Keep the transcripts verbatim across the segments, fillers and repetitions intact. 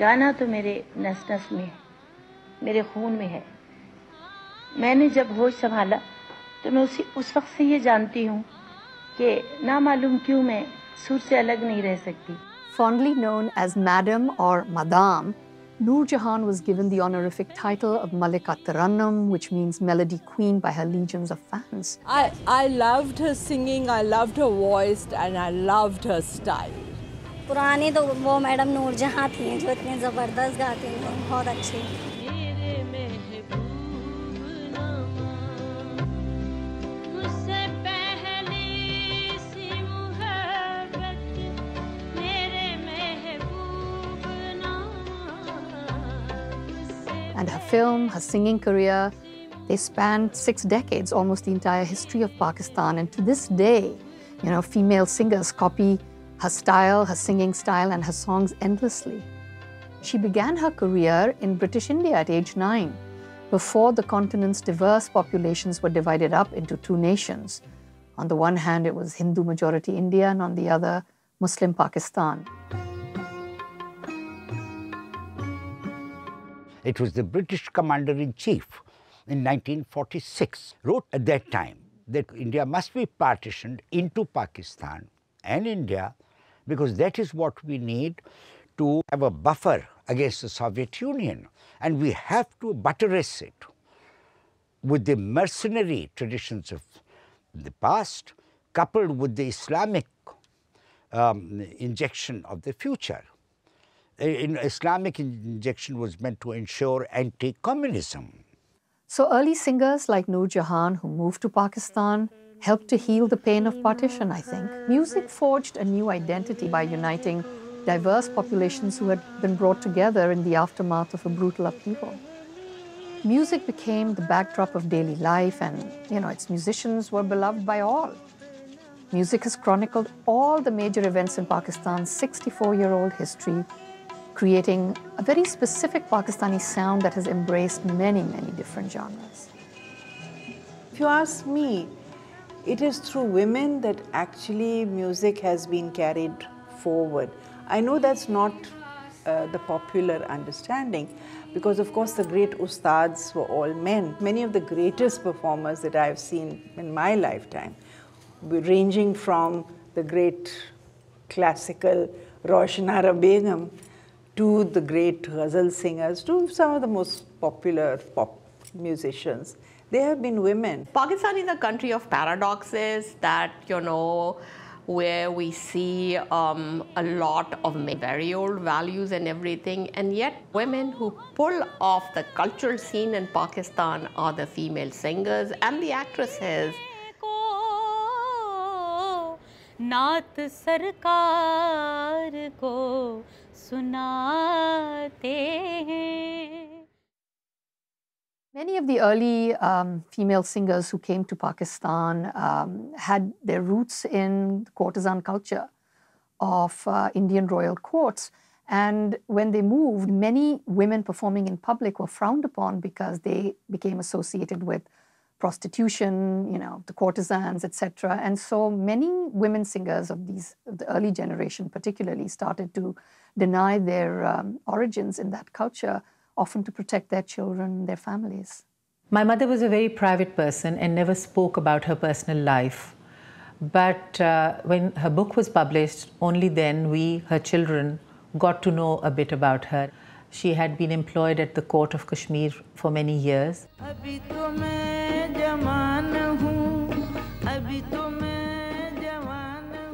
गाना तो मेरे नस नस में है, मेरे खून में है। मैंने जब होश संभाला तो मैं उसी उस वक्त से ये जानती हूँ कि ना मालूम क्यों मैं सुर से अलग नहीं रह सकती। Fondly known as Madam or Madame, Noor Jehan was given the honorific title of Malika Taranam, which means Melody Queen, by her legions of fans. I, I loved her singing, I loved her voice, and I loved her style. पुरानी तो वो madam नूर जहाँ थी जो इतनी ज़बरदस्त गाती हैं, बहुत अच्छी। And her film, her singing career, they spanned six decades, almost the entire history of Pakistan. And to this day, you know, female singers copy her style, her singing style, and her songs endlessly. She began her career in British India at age nine, before the continent's diverse populations were divided up into two nations. On the one hand, it was Hindu-majority India, and on the other, Muslim Pakistan. It was the British Commander-in-Chief in nineteen forty-six wrote at that time that India must be partitioned into Pakistan and India because that is what we need to have a buffer against the Soviet Union, and we have to buttress it with the mercenary traditions of the past coupled with the Islamic um, injection of the future. In Islamic injection was meant to ensure anti-communism. So early singers like Noor Jehan, who moved to Pakistan, helped to heal the pain of partition, I think. Music forged a new identity by uniting diverse populations who had been brought together in the aftermath of a brutal upheaval. Music became the backdrop of daily life, and, you know, its musicians were beloved by all. Music has chronicled all the major events in Pakistan's sixty-four-year-old history, creating a very specific Pakistani sound that has embraced many, many different genres. If you ask me, it is through women that actually music has been carried forward. I know that's not uh, the popular understanding because, of course, the great ustads were all men. Many of the greatest performers that I've seen in my lifetime, ranging from the great classical Roshanara Begum to the great ghazal singers, to some of the most popular pop musicians. They have been women. Pakistan is a country of paradoxes that, you know, where we see um, a lot of very old values and everything, and yet women who pull off the cultural scene in Pakistan are the female singers and the actresses. नात सरकार को सुनाते हैं. Many of the early um, female singers who came to Pakistan um, had their roots in the courtesan culture of uh, Indian royal courts. And when they moved, many women performing in public were frowned upon because they became associated with prostitution, you know, the courtesans, et cetera. And so many women singers of these, of the early generation particularly, started to deny their um, origins in that culture, often to protect their children, their families. My mother was a very private person and never spoke about her personal life. But uh, when her book was published, only then we, her children, got to know a bit about her. She had been employed at the court of Kashmir for many years.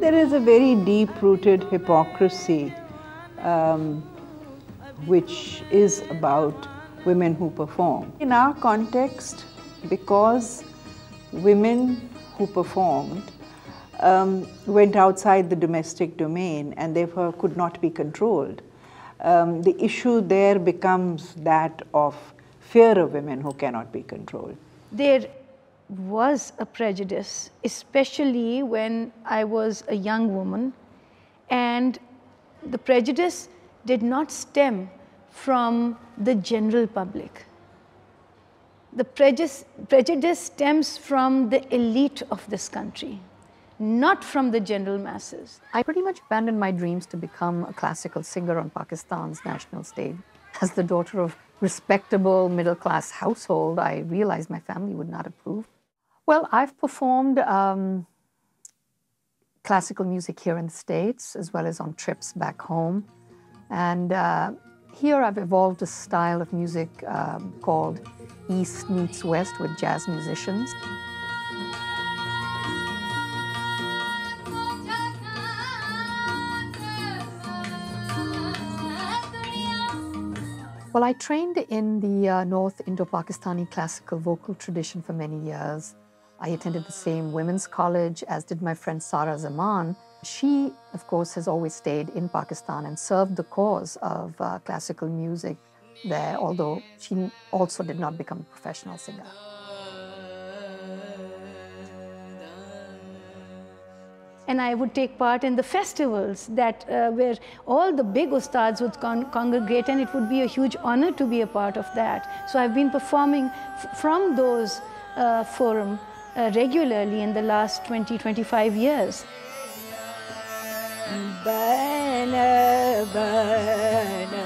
There is a very deep-rooted hypocrisy um, which is about women who perform. In our context, because women who performed um, went outside the domestic domain and therefore could not be controlled, Um, the issue there becomes that of fear of women who cannot be controlled. There was a prejudice, especially when I was a young woman, and the prejudice did not stem from the general public. The prejudice, prejudice stems from the elite of this country, not from the general masses. I pretty much abandoned my dreams to become a classical singer on Pakistan's national stage. As the daughter of respectable middle-class household, I realized my family would not approve. Well, I've performed um, classical music here in the States, as well as on trips back home. And uh, here I've evolved a style of music um, called East meets West with jazz musicians. Well, I trained in the uh, North Indo-Pakistani classical vocal tradition for many years. I attended the same women's college, as did my friend Sara Zaman. She, of course, has always stayed in Pakistan and served the cause of uh, classical music there, although she also did not become a professional singer. And I would take part in the festivals that, uh, where all the big ustads would con congregate, and it would be a huge honor to be a part of that. So I've been performing f from those uh, forum uh, regularly in the last twenty, twenty-five years. Bana, bana,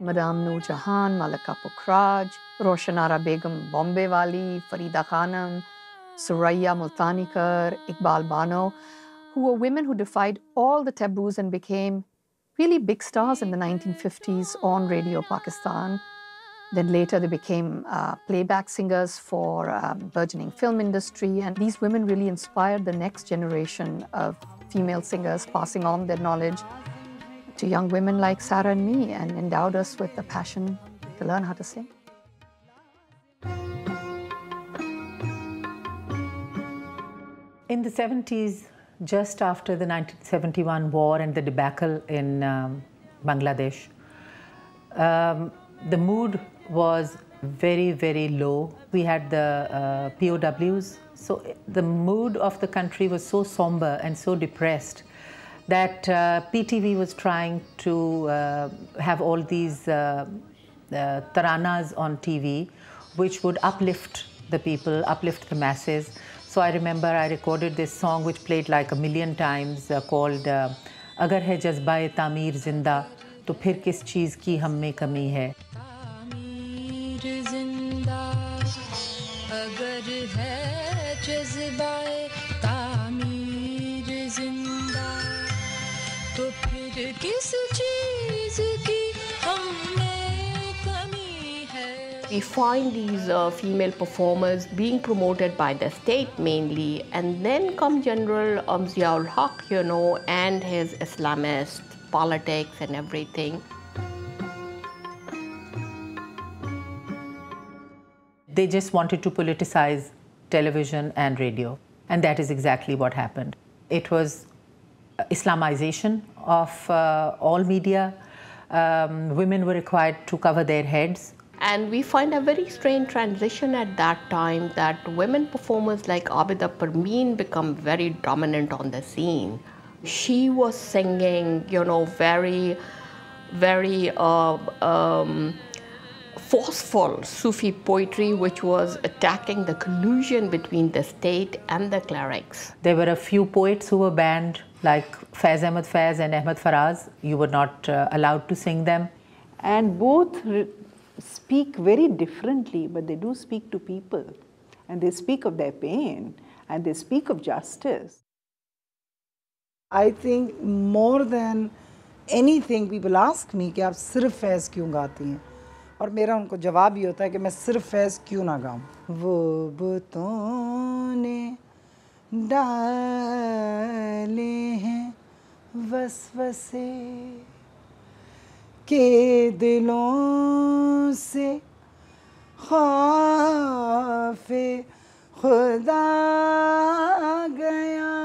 Madame Noor Jehan, Malika Pukhraj, Roshanara Begum Bombaywali, Farida Khanum, Suraiya Multanikar, Iqbal Bano, who were women who defied all the taboos and became really big stars in the nineteen fifties on Radio Pakistan. Then later they became uh, playback singers for uh, burgeoning film industry, and these women really inspired the next generation of female singers, passing on their knowledge to young women like Sarah and me, and endowed us with the passion to learn how to sing. In the seventies, just after the nineteen seventy-one war and the debacle in um, Bangladesh, um, the mood was very, very low. We had the uh, P O Ws, so the mood of the country was so somber and so depressed that uh, P T V was trying to uh, have all these uh, uh, taranas on T V, which would uplift the people, uplift the masses. So I remember I recorded this song which played like a million times uh, called uh, Agar hai jazbaye tamir zinda, to phir kis cheez ki humme kami hai. Tamir zinda, agar hai jazbaye tamir zinda. We find these uh, female performers being promoted by the state mainly, and then come General um, Zia ul Haq, you know, and his Islamist politics and everything. They just wanted to politicize television and radio, and that is exactly what happened. It was Islamization of uh, all media. Um, women were required to cover their heads. And we find a very strange transition at that time, that women performers like Abida Parveen become very dominant on the scene. She was singing, you know, very, very uh, um, forceful Sufi poetry, which was attacking the collusion between the state and the clerics. There were a few poets who were banned, like Faiz Ahmed Faiz and Ahmed Faraz. You were not uh, allowed to sing them. And both speak very differently, but they do speak to people. And they speak of their pain, and they speak of justice. I think more than anything, people ask me, why do you just sing Faiz? And my answer is that I sing Faiz, why don't I sing? डाले हैं वसवसे के दिलों से खौफे खुदा गया.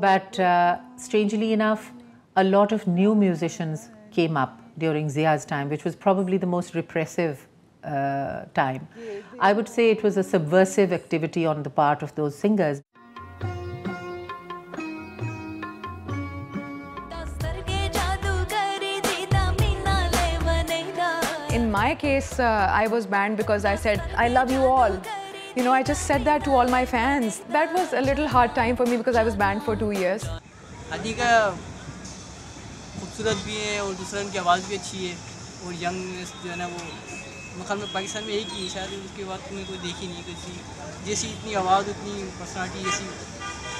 But uh, strangely enough, a lot of new musicians came up during Zia's time, which was probably the most repressive Uh, time. I would say it was a subversive activity on the part of those singers. my case, uh, I was banned because I said, I love you all. You know, I just said that to all my fans. That was a little hard time for me because I was banned for two years. Adika, खूबसूरत भी है और दूसरा उनकी आवाज़ भी अच्छी है और यंग जो है ना वो मकान में पाकिस्तान में एक ही शायद उसके बाद तुमने कोई देखी नहीं किसी जैसी इतनी आवाज़ उतनी पर्सनालिटी जैसी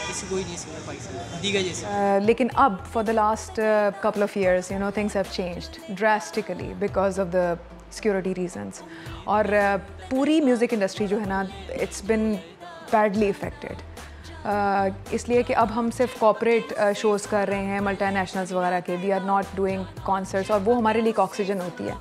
किसी कोई नहीं है पाकिस्तान दीगा जैसी लेकिन अब for the last couple of years you know things have changed drastically because of the security reasons और पूरी music industry जो है ना it's been badly affected इसलिए कि अब हम सिर्फ कॉर्पोरेट शोज़ कर रहे हैं मल्टीनेशनल्स वगैरह के we are not doing concerts और वो हमारे लिए एक ऑक्सीजन होती है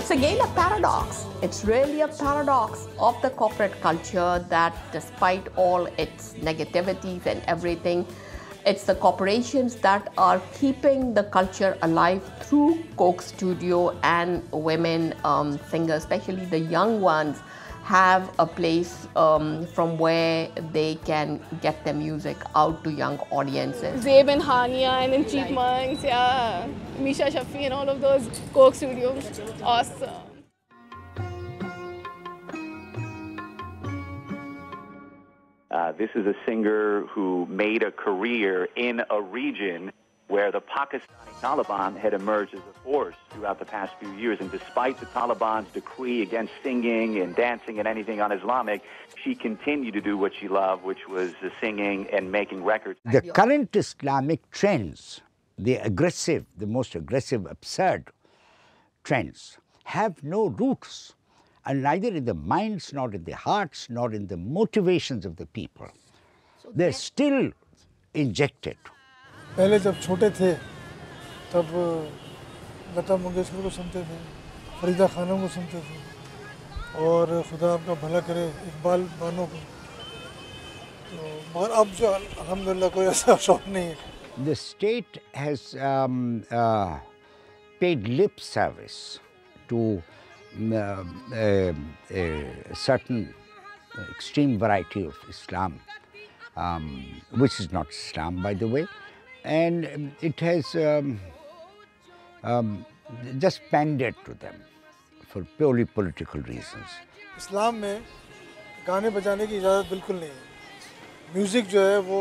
It's again a paradox. It's really a paradox of the corporate culture that despite all its negativities and everything, it's the corporations that are keeping the culture alive through Coke Studio and women um, singers, especially the young ones, have a place um, from where they can get their music out to young audiences. Zeb and Hania and then Chitmangs, yeah, Misha Shafi and all of those Coke Studios, awesome. Uh, this is a singer who made a career in a region where the Pakistani Taliban had emerged as a force throughout the past few years. And despite the Taliban's decree against singing and dancing and anything un-Islamic, she continued to do what she loved, which was singing and making records. The current Islamic trends, the aggressive, the most aggressive, absurd trends, have no roots. And neither in the minds, nor in the hearts, nor in the motivations of the people. They're still injected. पहले जब छोटे थे, तब लता मंगेशकर को सुनते थे, फरीदा खानम को सुनते थे, और खुदा आपका भला करे इकबाल बानो को। मगर अब जो अल्हम्दुलिल्लाह कोई ऐसा शौक नहीं है। The state has um, uh, paid lip service to Uh, uh, a certain extreme variety of Islam, um, which is not Islam, by the way, and it has um, um, just pandered to them for purely political reasons. Islam में गाने बजाने की इजाज़त बिल्कुल नहीं है। Music जो है वो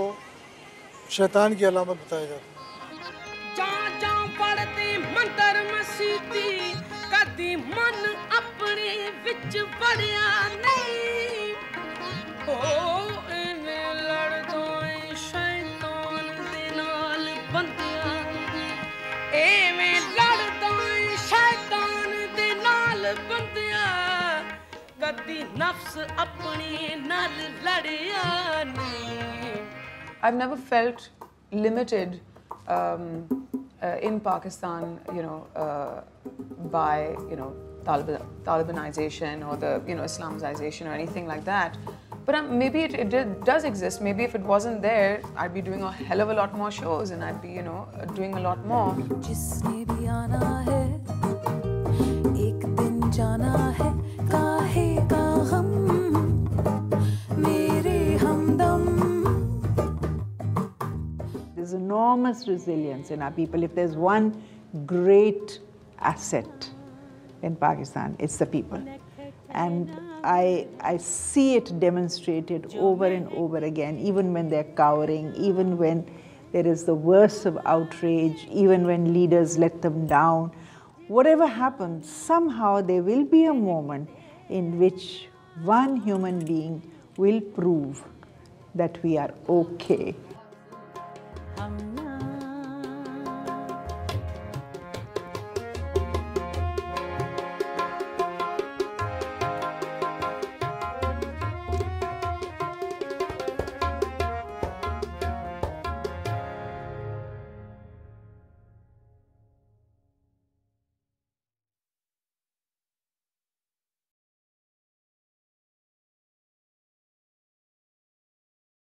शैतान की अलामत बताया जाता है। I've never felt limited um, uh, in Pakistan, you know, uh, by, you know, Talibanization or the, you know, Islamization or anything like that. But um, maybe it, it did, does exist. Maybe if it wasn't there, I'd be doing a hell of a lot more shows and I'd be, you know, doing a lot more. There's enormous resilience in our people. If there's one great asset in Pakistan, it's the people. And I, I see it demonstrated over and over again, even when they're cowering, even when there is the worst of outrage, even when leaders let them down. Whatever happens, somehow there will be a moment in which one human being will prove that we are okay.